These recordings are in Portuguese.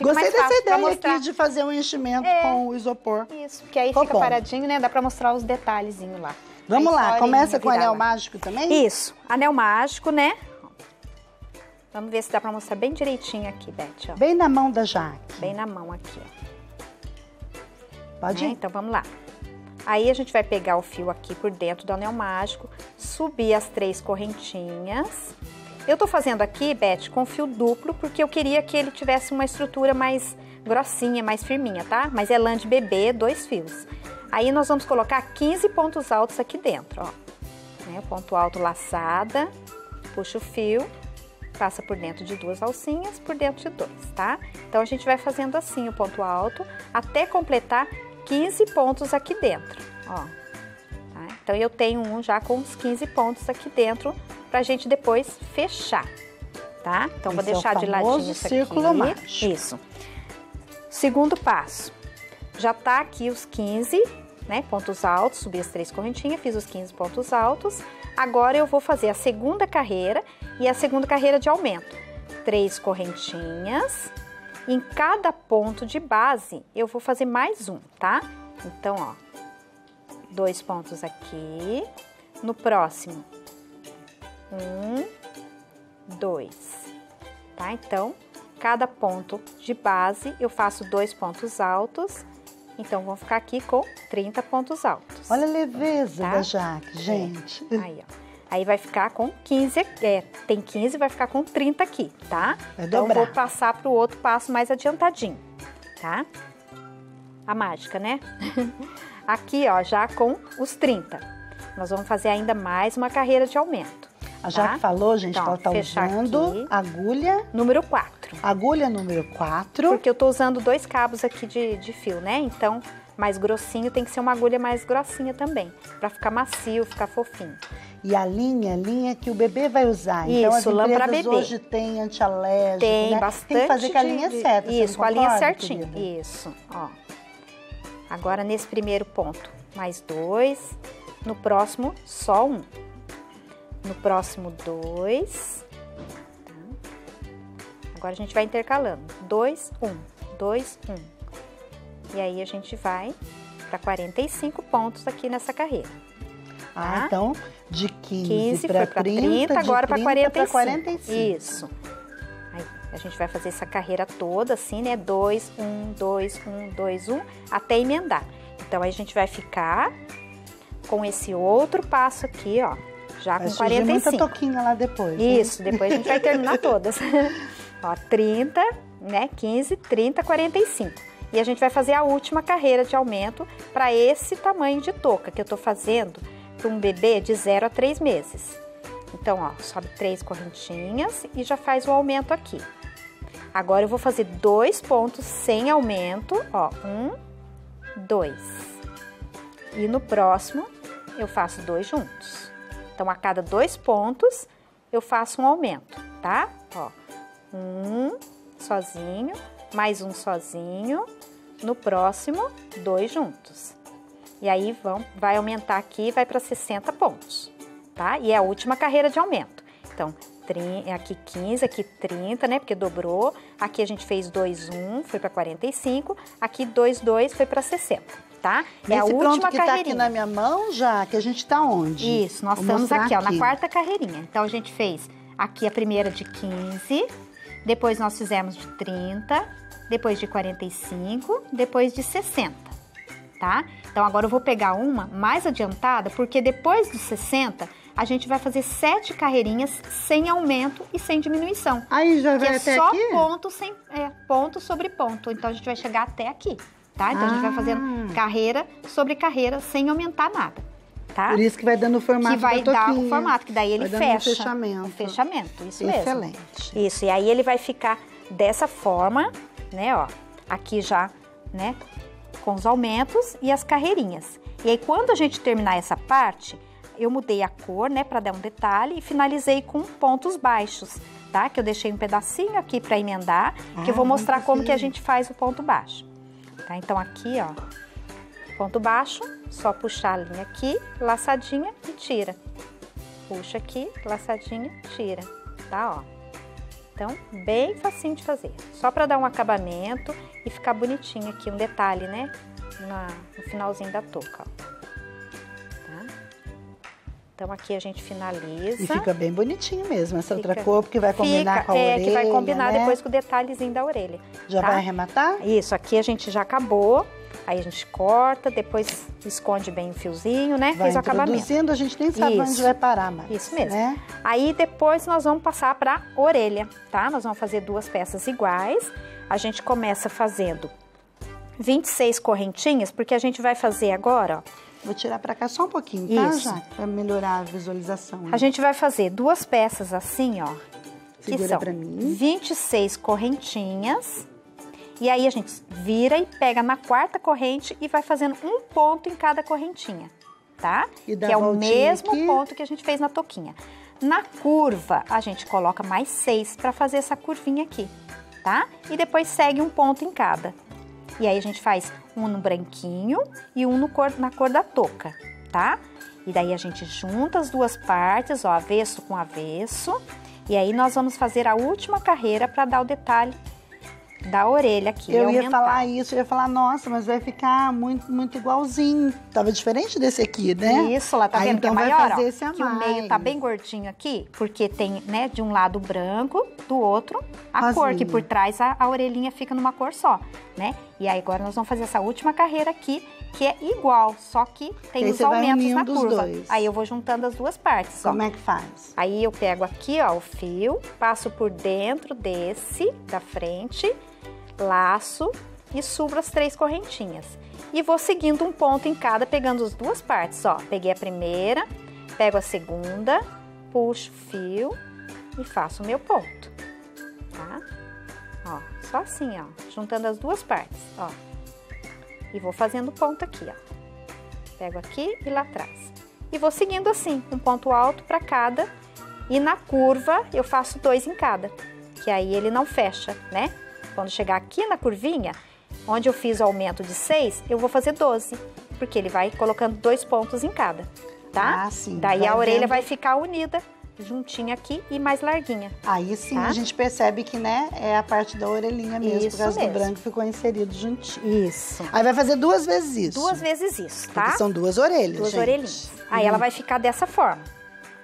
Gostei dessa ideia aqui de fazer um enchimento com o isopor. Isso, porque aí fica paradinho, né? Dá pra mostrar os detalhezinhos lá. Vamos lá, começa com o anel mágico também? Isso, anel mágico, né? Vamos ver se dá pra mostrar bem direitinho aqui, Beth. Ó. Bem na mão da Jaque. Bem na mão aqui, ó. Pode ir? Então vamos lá. Aí a gente vai pegar o fio aqui por dentro do anel mágico, subir as 3 correntinhas. Eu tô fazendo aqui, Beth, com fio duplo, porque eu queria que ele tivesse uma estrutura mais grossinha, mais firminha, tá? Mas é lã de bebê, 2 fios. Aí nós vamos colocar 15 pontos altos aqui dentro, ó. Né? Ponto alto laçada, puxa o fio, passa por dentro de 2 alcinhas, por dentro de 2, tá? Então a gente vai fazendo assim o ponto alto, até completar 15 pontos aqui dentro, ó. Tá? Então eu tenho um já com os 15 pontos aqui dentro, pra gente depois fechar, tá? Então, vou deixar de ladinho isso aqui. Círculo mágico. Isso. Segundo passo. Já tá aqui os 15, né, pontos altos, subi as 3 correntinhas, fiz os 15 pontos altos. Agora, eu vou fazer a segunda carreira e a segunda carreira de aumento. 3 correntinhas. Em cada ponto de base, eu vou fazer mais um, tá? Então, ó, 2 pontos aqui. No próximo... 1, 2, tá? Então, cada ponto de base eu faço 2 pontos altos, então vão ficar aqui com 30 pontos altos. Olha a leveza da Jaque, gente. Aí, ó. Aí vai ficar com 15, tem 15, vai ficar com 30 aqui, tá? Vai dobrar. Então, eu vou passar pro outro passo mais adiantadinho, tá? A mágica, né? Aqui, ó, já com os 30. Nós vamos fazer ainda mais uma carreira de aumento. A Jaque falou, gente, então, que ela tá usando agulha... Número 4. Agulha número 4. Porque eu tô usando 2 cabos aqui de fio, né? Então, mais grossinho, tem que ser uma agulha mais grossinha também. Pra ficar macio, ficar fofinho. E a linha que o bebê vai usar. Então, isso, lã pra bebê. Então, hoje tem antialérgico, tem, né? Bastante. Tem que fazer com a linha certa. Isso, com a linha certinha. Querida? Isso, ó. Agora, nesse primeiro ponto, mais 2. No próximo, só 1. No próximo, 2. Tá? Agora a gente vai intercalando. 2, 1, 2, 1. E aí a gente vai para 45 pontos aqui nessa carreira. Tá? Ah, então de 15 para 30, agora para 45. 45. Isso. Aí a gente vai fazer essa carreira toda assim, né? 2, 1, 2, 1, 2, 1, até emendar. Então aí a gente vai ficar com esse outro passo aqui, ó. Já com 45. Muita toquinha lá depois. Isso, né? Depois a gente vai terminar todas. Ó, 30, né? 15, 30, 45. E a gente vai fazer a última carreira de aumento para esse tamanho de touca que eu tô fazendo para um bebê de 0 a 3 meses. Então, ó, sobe 3 correntinhas e já faz o aumento aqui. Agora eu vou fazer 2 pontos sem aumento, ó, 1, 2. E no próximo eu faço 2 juntos. Então, a cada 2 pontos, eu faço um aumento, tá? Ó, 1 sozinho, mais 1 sozinho, no próximo, 2 juntos. E aí, vai aumentar aqui, vai para 60 pontos, tá? E é a última carreira de aumento. Então, aqui 15, aqui 30, né? Porque dobrou. Aqui a gente fez 2, 1, foi para 45. Aqui 2, 2, foi para 60. Tá? É a última carreirinha. Tá aqui na minha mão, já que a gente tá onde? Isso, nós estamos aqui, ó, na 4ª carreirinha. Então, a gente fez aqui a primeira de 15, depois nós fizemos de 30, depois de 45, depois de 60, tá? Então, agora eu vou pegar uma mais adiantada, porque depois de 60, a gente vai fazer 7 carreirinhas sem aumento e sem diminuição. Aí já vai até aqui? É só ponto, ponto sobre ponto. Então, a gente vai chegar até aqui. Tá? Então, a gente vai fazendo carreira sobre carreira sem aumentar nada, tá? Por isso que vai dando o formato da touquinha. Que vai dar o formato, que daí ele fecha. Um fechamento. Um fechamento, isso mesmo. Excelente. Isso, e aí ele vai ficar dessa forma, né, ó, aqui já, né, com os aumentos e as carreirinhas. E aí, quando a gente terminar essa parte, eu mudei a cor, né, pra dar um detalhe e finalizei com pontos baixos, tá? Que eu deixei um pedacinho aqui pra emendar, que eu vou mostrar como que a gente faz o ponto baixo. Tá, então, aqui, ó, ponto baixo, só puxar a linha aqui, laçadinha e tira. Puxa aqui, laçadinha, tira, tá, ó. Então, bem facinho de fazer. Só para dar um acabamento e ficar bonitinho aqui, um detalhe, né? No finalzinho da touca, ó. Então, aqui a gente finaliza. E fica bem bonitinho mesmo essa outra cor, porque vai combinar com a orelha, que vai combinar, né? Depois com o detalhezinho da orelha. Já tá? Vai arrematar? Isso, aqui a gente já acabou. Aí a gente corta, depois esconde bem o fiozinho, né? Vai fez o acabamento. Introduzindo, a gente nem sabe isso, onde vai parar mais. Isso mesmo. Né? Aí, depois, nós vamos passar pra orelha, tá? Nós vamos fazer duas peças iguais. A gente começa fazendo 26 correntinhas, porque a gente vai fazer agora, ó. Vou tirar pra cá só um pouquinho, tá, isso, já? Pra melhorar a visualização. Né? A gente vai fazer duas peças assim, ó. Segura que são pra mim. 26 correntinhas. E aí, a gente vira e pega na quarta corrente e vai fazendo um ponto em cada correntinha, tá? E dá que é o mesmo aqui, ponto que a gente fez na touquinha. Na curva, a gente coloca mais 6 pra fazer essa curvinha aqui, tá? E depois segue um ponto em cada. E aí, a gente faz um no branquinho e um no na cor da touca, tá? E daí, a gente junta as duas partes, ó, avesso com avesso. E aí, nós vamos fazer a última carreira pra dar o detalhe da orelha aqui. Eu ia falar isso, eu ia falar, nossa, mas vai ficar muito, muito igualzinho. Tava diferente desse aqui, né? Isso, lá, tá vendo que é maior, ó, que o meio tá bem gordinho aqui, porque tem, né, de um lado branco, do outro a cor, que por trás a orelhinha fica numa cor só, né? E aí, agora nós vamos fazer essa última carreira aqui, que é igual, só que tem os aumentos na curva. Aí, eu vou juntando as duas partes, ó. Como é que faz? Aí, eu pego aqui, ó, o fio, passo por dentro desse, da frente, laço e subo as 3 correntinhas. E vou seguindo um ponto em cada, pegando as duas partes, ó. Peguei a primeira, pego a segunda, puxo o fio e faço o meu ponto, tá? Ó, só assim, ó, juntando as duas partes, ó. E vou fazendo ponto aqui, ó. Pego aqui e lá atrás. E vou seguindo assim, um ponto alto pra cada. E na curva, eu faço 2 em cada, que aí ele não fecha, né? Quando chegar aqui na curvinha, onde eu fiz o aumento de 6, eu vou fazer 12, porque ele vai colocando 2 pontos em cada, tá? Ah, sim. Daí a orelha vai ficar unida, juntinha aqui e mais larguinha. Aí sim, tá? A gente percebe que, né, é a parte da orelhinha mesmo, isso, por causa mesmo do branco ficou inserido juntinho. Isso. Aí vai fazer duas vezes isso. Duas vezes isso, tá? Porque são duas orelhas, duas, gente, orelhinhas. Aí ela vai ficar dessa forma,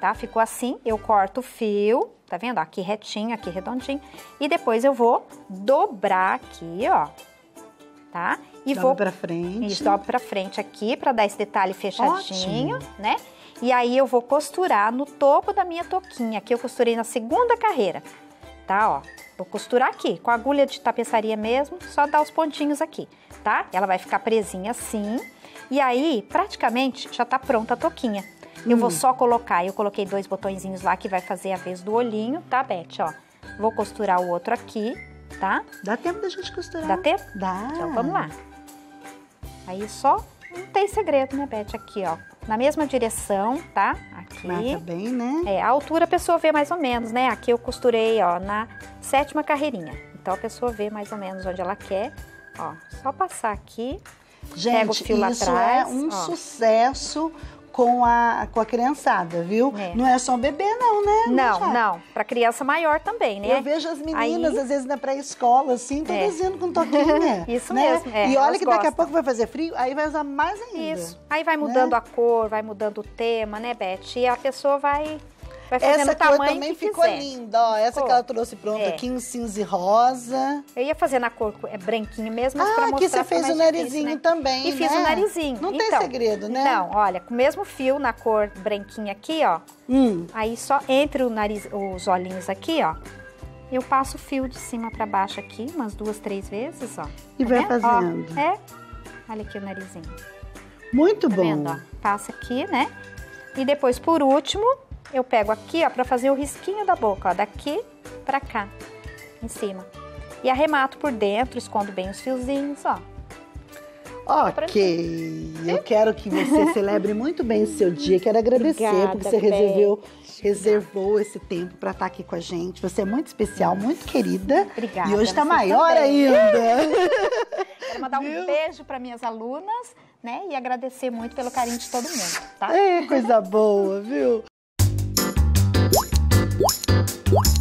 tá? Ficou assim, eu corto o fio, tá vendo? Aqui retinho, aqui redondinho. E depois eu vou dobrar aqui, ó, tá? E dobra pra frente. Isso, dobra pra frente aqui, pra dar esse detalhe fechadinho, ótimo, né? E aí, eu vou costurar no topo da minha touquinha, que eu costurei na segunda carreira, tá, ó? Vou costurar aqui, com a agulha de tapeçaria mesmo, só dar os pontinhos aqui, tá? Ela vai ficar presinha assim, e aí, praticamente, já tá pronta a touquinha. Eu vou só colocar, eu coloquei 2 botõezinhos lá, que vai fazer a vez do olhinho, tá, Beth, ó? Vou costurar o outro aqui, tá? Dá tempo da gente costurar. Dá tempo? Dá. Então, vamos lá. Aí, só... Não tem segredo, né, Beth? Aqui, ó, na mesma direção, tá? Aqui. Marca bem, né? É, a altura a pessoa vê mais ou menos, né? Aqui eu costurei, ó, na 7ª carreirinha. Então, a pessoa vê mais ou menos onde ela quer, ó. Só passar aqui, gente, pega o fio lá atrás. Gente, isso é um sucesso com a criançada, viu? É. Não é só um bebê, não, né? Não, não. Pra criança maior também, né? Eu vejo as meninas, aí, às vezes, na pré-escola, assim, produzindo com toquinha. Isso, né, mesmo. É, e olha que daqui a pouco vai fazer frio, aí vai usar mais ainda. Isso. Aí vai mudando, né, a cor, vai mudando o tema, né, Beth? E a pessoa vai fazendo essa o tamanho cor também que ficou quiser, linda, ó. Essa cor que ela trouxe pronta aqui, um cinza e rosa. Eu ia fazer na cor branquinho mesmo, mas pra mostrar que você fez o narizinho difícil, né, também, e fiz, né, o narizinho. Não tem segredo, né? Não, olha, com o mesmo fio na cor branquinha aqui, ó. Aí só entre o nariz, os olhinhos aqui, ó. Eu passo o fio de cima pra baixo aqui, umas 2, 3 vezes, ó. E tá vai fazendo. Ó, olha aqui o narizinho. Muito bom. Tá vendo, ó? Passa aqui, né? E depois, por último... Eu pego aqui, ó, pra fazer o risquinho da boca, ó, daqui pra cá, em cima. E arremato por dentro, escondo bem os fiozinhos, ó. Ok, eu quero que você celebre muito bem o seu dia. Quero agradecer, obrigada, porque você reservou esse tempo pra estar aqui com a gente. Você é muito especial, muito querida. Obrigada. E hoje tá maior também ainda. Quero mandar um beijo pra minhas alunas, né? E agradecer muito pelo carinho de todo mundo, tá? É, coisa boa, viu? What?